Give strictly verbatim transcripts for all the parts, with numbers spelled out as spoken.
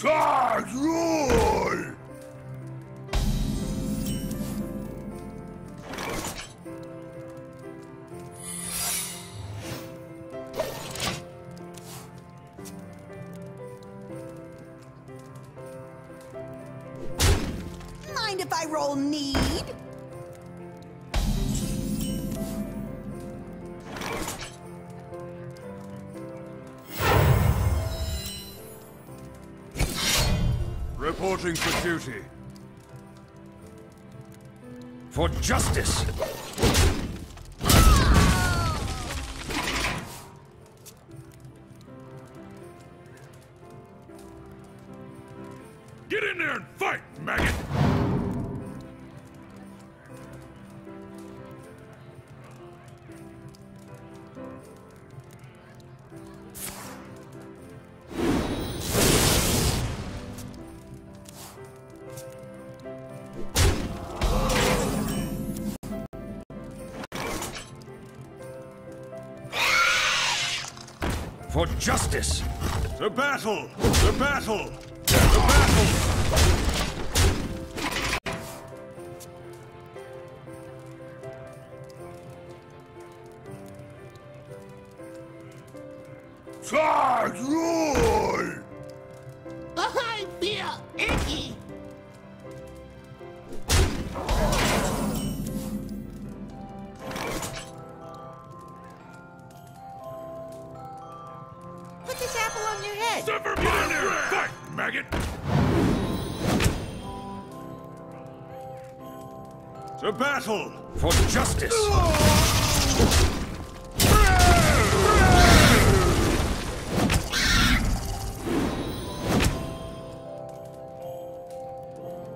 Charge rule! Mind if I roll need? Reporting for duty. For justice! Get in there and fight, maggot! For justice! The battle! The battle! The battle! Charge rule! I feel icky! This apple on your head. Sever my ear! Fight, maggot! To battle for justice!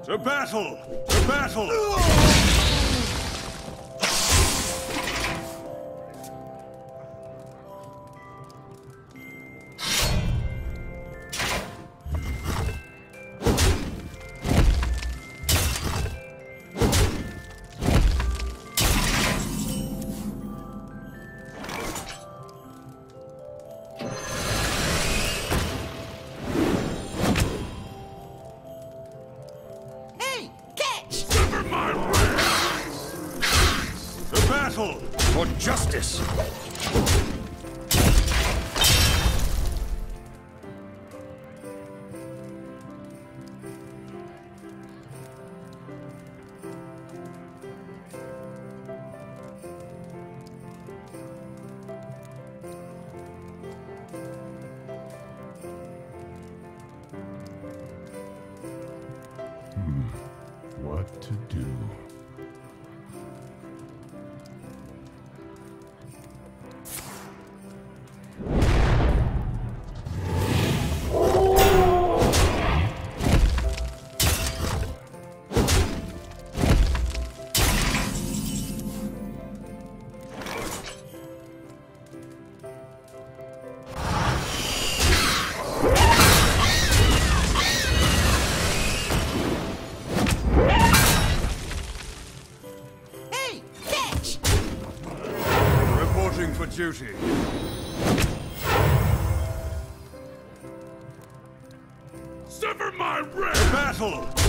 To battle! To battle! For justice! Hmm. What to do? For duty. Sever my wrist! Battle!